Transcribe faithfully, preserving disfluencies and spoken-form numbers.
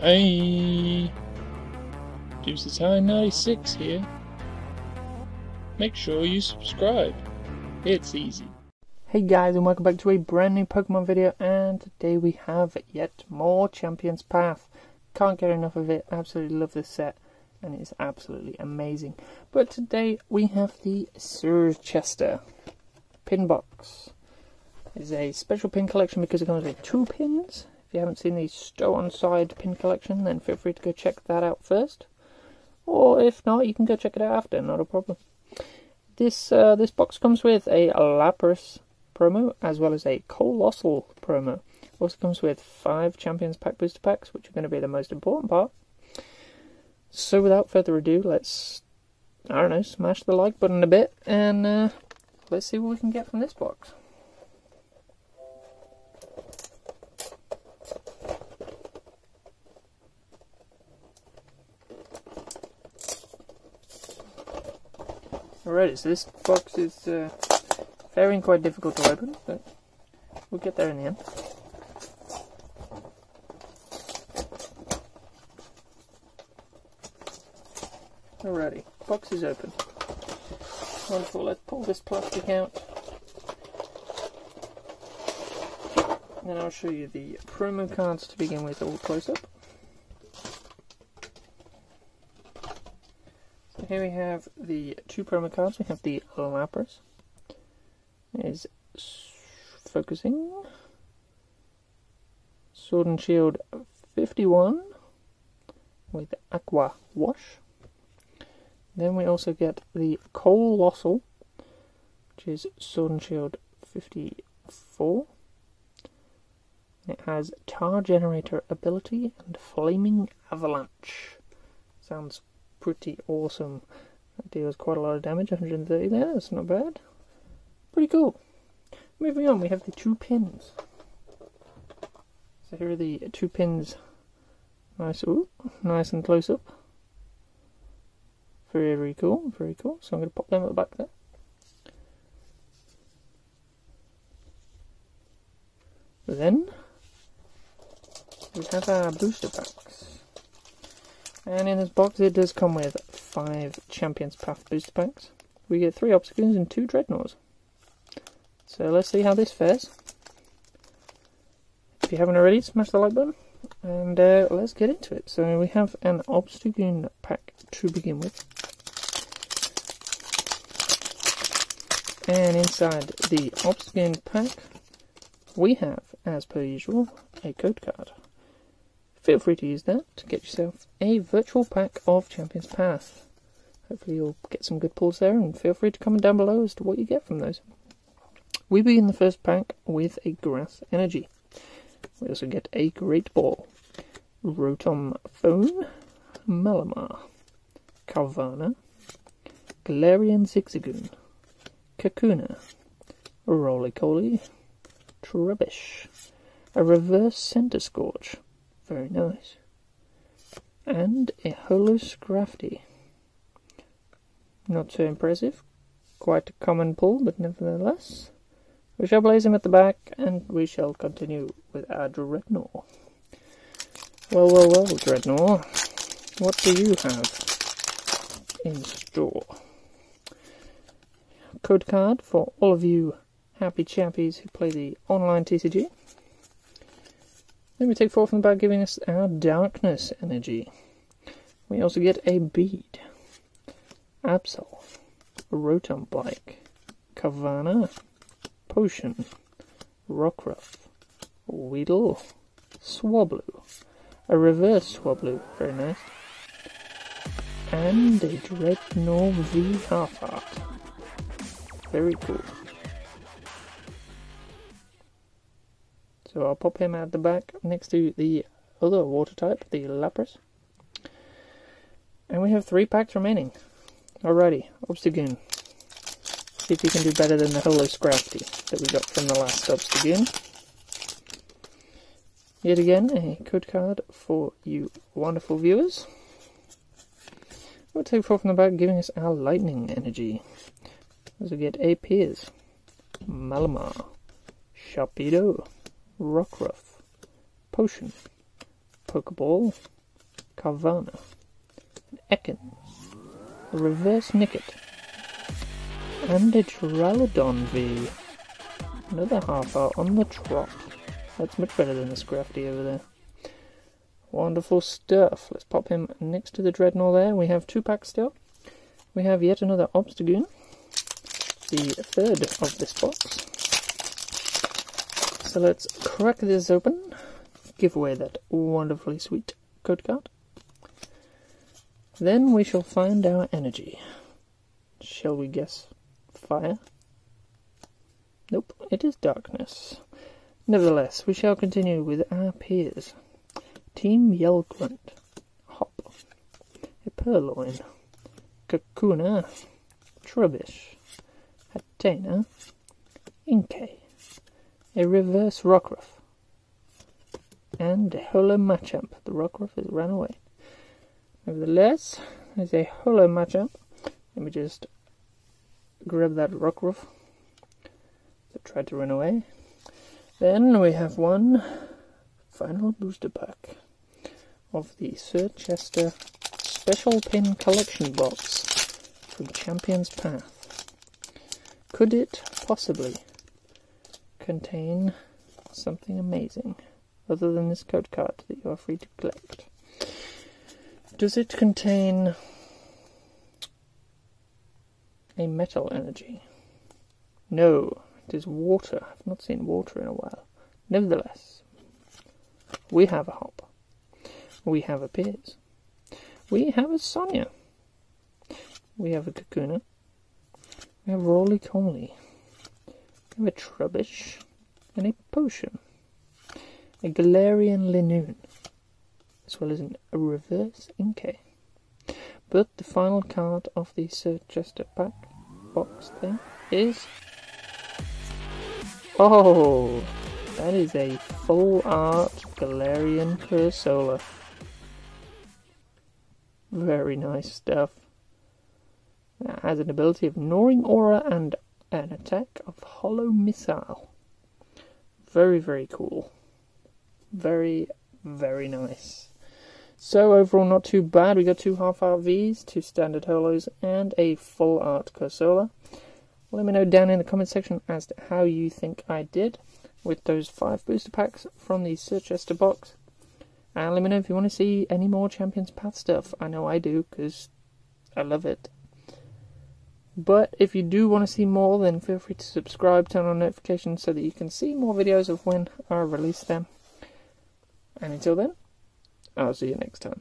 Hey, Jimsayshi ninety-six here. Make sure you subscribe. It's easy. Hey guys, and welcome back to a brand new Pokemon video, and today we have yet more Champions Path. Can't get enough of it. Absolutely love this set, and it's absolutely amazing. But today we have the Circhester Pin Box. It's a special pin collection because it comes with two pins. If you haven't seen the Stow On Side pin collection, then feel free to go check that out first, or if not, you can go check it out after, not a problem. This uh, this box comes with a Lapras promo as well as a Colossal promo. Also comes with five Champions Pack booster packs, which are going to be the most important part. So without further ado, let's, I don't know, smash the like button a bit, and uh, let's see what we can get from this box. Alright, so this box is uh, very and quite difficult to open, but we'll get there in the end. Alrighty, box is open. Wonderful, let's pull this plastic out. And then I'll show you the promo cards to begin with, all close up. Here we have the two promo cards. We have the Lapras. It is focusing. Sword and Shield fifty-one with Aqua Wash. Then we also get the Colossal, which is Sword and Shield fifty-four. It has Tar Generator ability and Flaming Avalanche. Sounds pretty awesome. That deals quite a lot of damage, one hundred thirty there, that's not bad. Pretty cool. Moving on, we have the two pins. So here are the two pins, nice, ooh, nice and close up. Very, very cool, very cool. So I'm going to pop them at the back there. Then we have our booster packs. And in this box, it does come with five Champions Path booster packs. We get three Obstagoons and two Dreadnoughts. So let's see how this fares. If you haven't already, smash the like button, and uh, let's get into it. So we have an Obstagoon pack to begin with. And inside the Obstagoon pack, we have, as per usual, a code card. Feel free to use that to get yourself a virtual pack of Champions Path. Hopefully you'll get some good pulls there, and feel free to comment down below as to what you get from those. We begin the first pack with a Grass Energy. We also get a Great Ball, Rotom Phone, Malamar, Carvanha, Galarian Zigzagoon, Kakuna, Rolly Coly, Trubbish, a Reverse Center Scorch. Very nice. And a holo Scrafty. Not so impressive. Quite a common pull, but nevertheless. We shall blaze him at the back, and we shall continue with our Dreadnought. Well, well, well, Dreadnought. What do you have in store? Code card for all of you happy champions who play the online T C G. Then we take forth from the bag, giving us our Darkness Energy. We also get a Bead, Absol, Rotom Bike, Carvanha, Potion, Rockruff, Weedle, Swablu, a Reverse Swablu, very nice, and a Dreadnought V Half Art. Very cool. So I'll pop him at the back next to the other water type, the Lapras. And we have three packs remaining. Alrighty, Obstagoon. See if he can do better than the holo Scrafty that we got from the last Obstagoon. Yet again, a code card for you wonderful viewers. We'll take four from the back, giving us our Lightning Energy. As we get a Piers, Malamar, Sharpedo, Rockruff, Potion, Pokeball, Carvanha, an Ekans, a Reverse Nickit, and a Duraludon V. Another half hour on the trot. That's much better than the Scrafty over there. Wonderful stuff. Let's pop him next to the Dreadnought there. We have two packs still. We have yet another Obstagoon, the third of this box. So let's crack this open, give away that wonderfully sweet code card. Then we shall find our energy. Shall we guess fire? Nope, it is darkness. Nevertheless, we shall continue with our Piers. Team Yellgrunt, Hop, a Purloin, Kakuna, Trubbish, Hatena, Inkay, a Reverse Rockruff, and a Holo Matchup. The Rockruff has run away. Nevertheless, there's a Holo Matchup. Let me just grab that Rockruff that tried to run away. Then we have one final booster pack of the Circhester Special Pin Collection Box from Champions Path. Could it possibly contain something amazing other than this code card that you are free to collect? Does it contain a metal energy? No, it is water. I've not seen water in a while. Nevertheless, we have a Hop, we have a Piers, we have a Sonya, we have a Kakuna, we have Rolly Coly, we have a Trubbish, and a Potion, a Galarian Linoon, as well as an, a Reverse Inkay. But the final card of the Circhester pack box thing is... oh! That is a full art Galarian Cursola. Very nice stuff. That has an ability of Gnawing Aura and an attack of Hollow Missile. Very, very cool. Very, very nice. So overall not too bad. We got two half art V's, two standard holos, and a full art Cursola. Let me know down in the comment section as to how you think I did with those five booster packs from the Circhester box. And let me know if you want to see any more Champions Path stuff. I know I do, because I love it. But if you do want to see more, then feel free to subscribe, turn on notifications so that you can see more videos of when I release them. And until then, I'll see you next time.